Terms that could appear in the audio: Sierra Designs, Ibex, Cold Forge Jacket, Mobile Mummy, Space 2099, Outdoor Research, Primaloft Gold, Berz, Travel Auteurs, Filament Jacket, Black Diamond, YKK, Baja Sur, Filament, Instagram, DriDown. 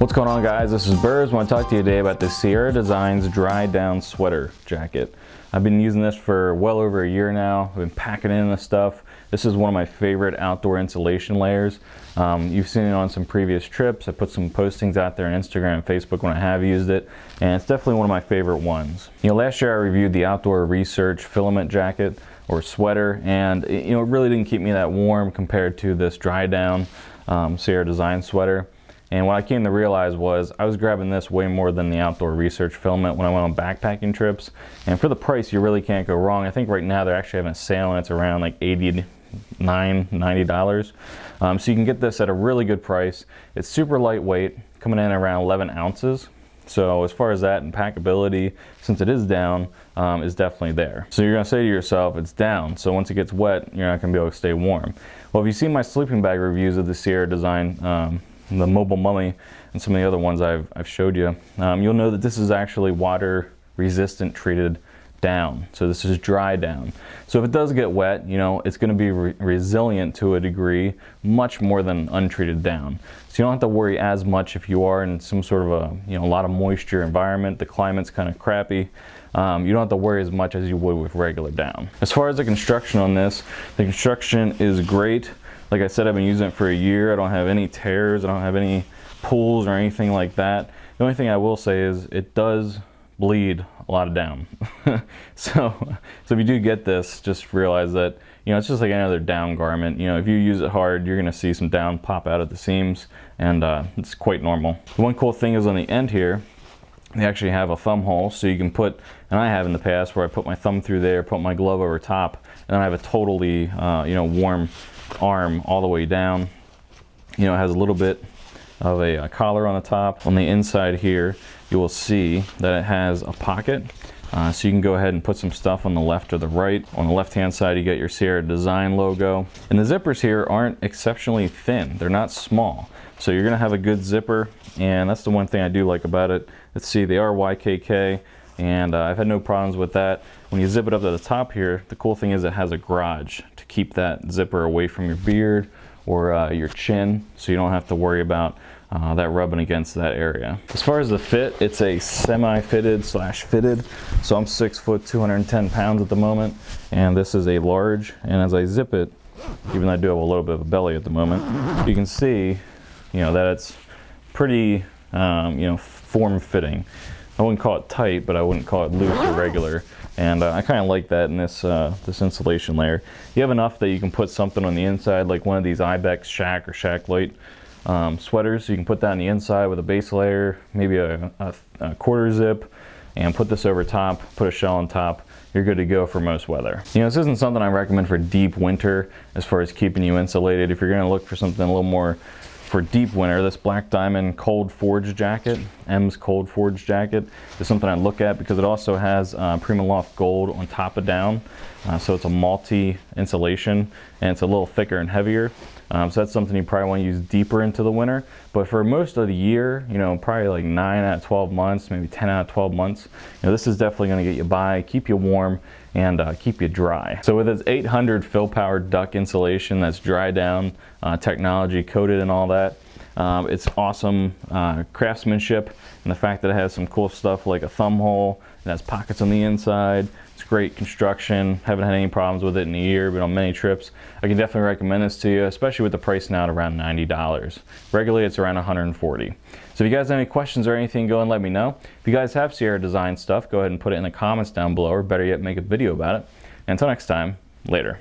What's going on, guys? This is Burz. I want to talk to you today about the Sierra Designs Dry Down Sweater Jacket. I've been using this for well over a year now. I've been packing in this stuff. This is one of my favorite outdoor insulation layers. You've seen it on some previous trips. I put some postings out there on Instagram and Facebook when I have used it, and it's definitely one of my favorite ones. You know, last year I reviewed the Outdoor Research Filament Jacket or sweater, and you know, it really didn't keep me that warm compared to this Dry Down Sierra Design sweater. And what I came to realize was I was grabbing this way more than the Outdoor Research Filament when I went on backpacking trips. And for the price, you really can't go wrong. I think right now they're actually having a sale and it's around like $89, $90. So you can get this at a really good price. It's super lightweight, coming in around 11 ounces. So as far as that and packability, since it is down, is definitely there. So you're gonna say to yourself, it's down. So once it gets wet, you're not gonna be able to stay warm. Well, if you've seen my sleeping bag reviews of the Sierra Design, the Mobile Mummy and some of the other ones I've showed you, you'll know that this is actually water resistant treated down. So this is dry down. So if it does get wet, you know, it's gonna be resilient to a degree, much more than untreated down. So you don't have to worry as much if you are in some sort of a, you know, a lot of moisture environment, the climate's kind of crappy. You don't have to worry as much as you would with regular down. As far as the construction on this, the construction is great. Like I said, I've been using it for a year. I don't have any tears, I don't have any pulls or anything like that. The only thing I will say is it does bleed a lot of down. so if you do get this, just realize that, you know, it's just like any other down garment. You know, if you use it hard, you're gonna see some down pop out at the seams, and it's quite normal. The one cool thing is on the end here, they actually have a thumb hole, so you can put, and I have in the past where I put my thumb through there, put my glove over top, and I have a totally, you know, warm arm all the way down. You know, it has a little bit of a collar on the top. On the inside here, you will see that it has a pocket, so you can go ahead and put some stuff on the left or the right. On the left-hand side, you get your Sierra Design logo. And the zippers here aren't exceptionally thin. They're not small. So you're gonna have a good zipper, and that's the one thing I do like about it. Let's see, they are YKK, and I've had no problems with that. When you zip it up to the top here, the cool thing is it has a garage to keep that zipper away from your beard or your chin, so you don't have to worry about that rubbing against that area. As far as the fit, it's a semi-fitted slash fitted. So I'm 6 foot, 210 pounds at the moment, and this is a large. And as I zip it, even though I do have a little bit of a belly at the moment, you can see, you know, that it's pretty, you know, form-fitting. I wouldn't call it tight, but I wouldn't call it loose or regular. And I kind of like that in this this insulation layer. You have enough that you can put something on the inside, like one of these Ibex Shack or Shack Light sweaters. So you can put that on the inside with a base layer, maybe a quarter zip, and put this over top, put a shell on top. You're good to go for most weather. You know, this isn't something I recommend for deep winter as far as keeping you insulated. If you're gonna look for something a little more for deep winter, this Black Diamond Cold Forge Jacket, M's Cold Forge Jacket, is something I look at because it also has Primaloft Gold on top of down. So it's a multi-insulation, and it's a little thicker and heavier. So that's something you probably want to use deeper into the winter. But for most of the year, you know, probably like 9 out of 12 months, maybe 10 out of 12 months, you know, this is definitely going to get you by, keep you warm, and keep you dry. So with its 800 fill-power duct insulation that's dry down, technology coated and all that, it's awesome craftsmanship, and the fact that it has some cool stuff like a thumb hole, it has pockets on the inside. It's great construction. Haven't had any problems with it in a year, but on many trips. I can definitely recommend this to you, especially with the price now at around $90. Regularly, it's around $140. So if you guys have any questions or anything, go and let me know. If you guys have Sierra Design stuff, go ahead and put it in the comments down below, or better yet, make a video about it. And until next time, later.